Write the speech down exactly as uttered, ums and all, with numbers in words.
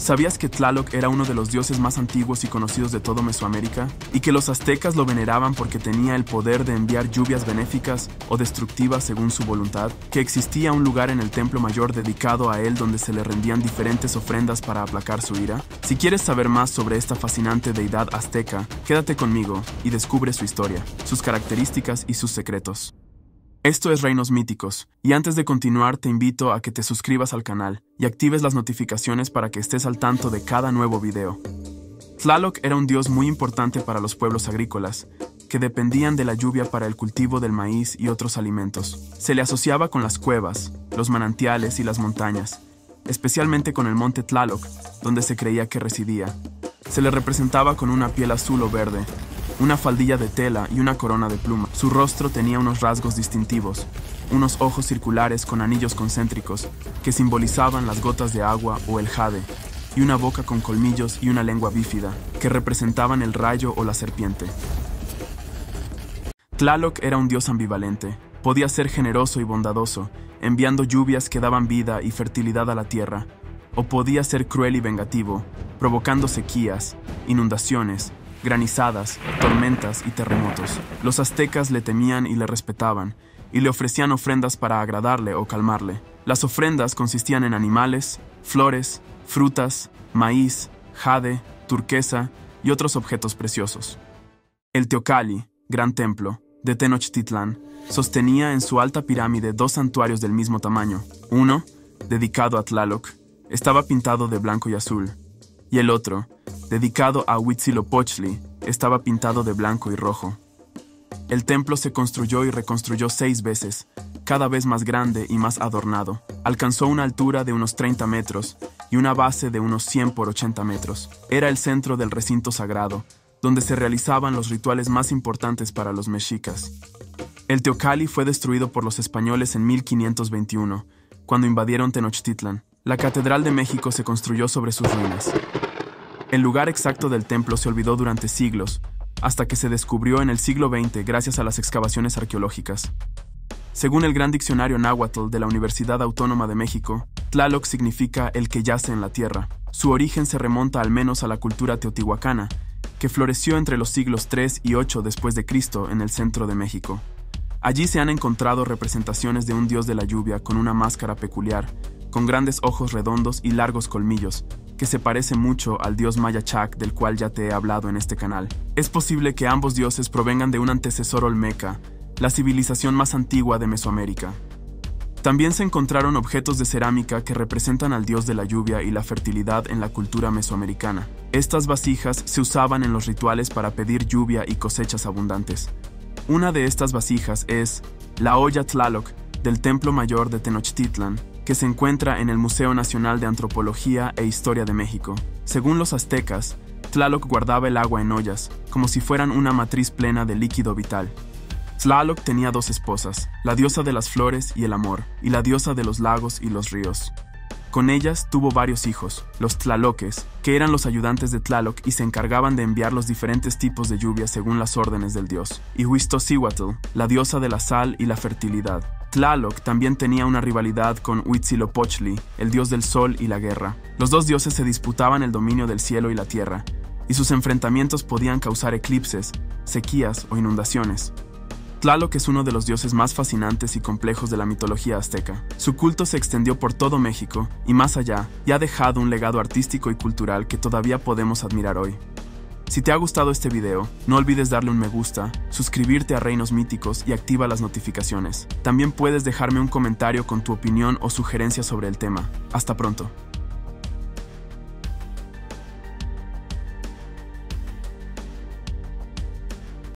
¿Sabías que Tláloc era uno de los dioses más antiguos y conocidos de todo Mesoamérica? Y que los aztecas lo veneraban porque tenía el poder de enviar lluvias benéficas o destructivas según su voluntad, que existía un lugar en el Templo Mayor dedicado a él donde se le rendían diferentes ofrendas para aplacar su ira. Si quieres saber más sobre esta fascinante deidad azteca, quédate conmigo y descubre su historia, sus características y sus secretos. Esto es Reinos Míticos, y antes de continuar te invito a que te suscribas al canal y actives las notificaciones para que estés al tanto de cada nuevo video. Tláloc era un dios muy importante para los pueblos agrícolas, que dependían de la lluvia para el cultivo del maíz y otros alimentos. Se le asociaba con las cuevas, los manantiales y las montañas, especialmente con el monte Tláloc, donde se creía que residía. Se le representaba con una piel azul o verde, una faldilla de tela y una corona de pluma. Su rostro tenía unos rasgos distintivos, unos ojos circulares con anillos concéntricos que simbolizaban las gotas de agua o el jade, y una boca con colmillos y una lengua bífida que representaban el rayo o la serpiente. Tláloc era un dios ambivalente. Podía ser generoso y bondadoso, enviando lluvias que daban vida y fertilidad a la tierra, o podía ser cruel y vengativo, provocando sequías, inundaciones, granizadas, tormentas y terremotos. Los aztecas le temían y le respetaban, y le ofrecían ofrendas para agradarle o calmarle. Las ofrendas consistían en animales, flores, frutas, maíz, jade, turquesa y otros objetos preciosos. El Teocalli, gran templo, de Tenochtitlán, sostenía en su alta pirámide dos santuarios del mismo tamaño. Uno, dedicado a Tláloc, estaba pintado de blanco y azul, y el otro, dedicado a Huitzilopochtli, estaba pintado de blanco y rojo. El templo se construyó y reconstruyó seis veces, cada vez más grande y más adornado. Alcanzó una altura de unos treinta metros y una base de unos cien por ochenta metros. Era el centro del recinto sagrado, donde se realizaban los rituales más importantes para los mexicas. El Teocalli fue destruido por los españoles en mil quinientos veintiuno, cuando invadieron Tenochtitlán. La Catedral de México se construyó sobre sus ruinas. El lugar exacto del templo se olvidó durante siglos, hasta que se descubrió en el siglo veinte gracias a las excavaciones arqueológicas. Según el Gran Diccionario Náhuatl de la Universidad Autónoma de México, Tláloc significa el que yace en la tierra. Su origen se remonta al menos a la cultura teotihuacana, que floreció entre los siglos tres y ocho después de Cristo en el centro de México. Allí se han encontrado representaciones de un dios de la lluvia con una máscara peculiar, con grandes ojos redondos y largos colmillos, que se parece mucho al dios maya Chac, del cual ya te he hablado en este canal. Es posible que ambos dioses provengan de un antecesor olmeca, la civilización más antigua de Mesoamérica. También se encontraron objetos de cerámica que representan al dios de la lluvia y la fertilidad en la cultura mesoamericana. Estas vasijas se usaban en los rituales para pedir lluvia y cosechas abundantes. Una de estas vasijas es la olla Tláloc del Templo Mayor de Tenochtitlán, que se encuentra en el Museo Nacional de Antropología e Historia de México. Según los aztecas, Tláloc guardaba el agua en ollas, como si fueran una matriz plena de líquido vital. Tláloc tenía dos esposas, la diosa de las flores y el amor, y la diosa de los lagos y los ríos. Con ellas tuvo varios hijos, los Tlaloques, que eran los ayudantes de Tláloc y se encargaban de enviar los diferentes tipos de lluvia según las órdenes del dios, y Huixtocihuatl, la diosa de la sal y la fertilidad. Tláloc también tenía una rivalidad con Huitzilopochtli, el dios del sol y la guerra. Los dos dioses se disputaban el dominio del cielo y la tierra, y sus enfrentamientos podían causar eclipses, sequías o inundaciones. Tláloc es uno de los dioses más fascinantes y complejos de la mitología azteca. Su culto se extendió por todo México y más allá, y ha dejado un legado artístico y cultural que todavía podemos admirar hoy. Si te ha gustado este video, no olvides darle un me gusta, suscribirte a Reinos Míticos y activa las notificaciones. También puedes dejarme un comentario con tu opinión o sugerencia sobre el tema. Hasta pronto.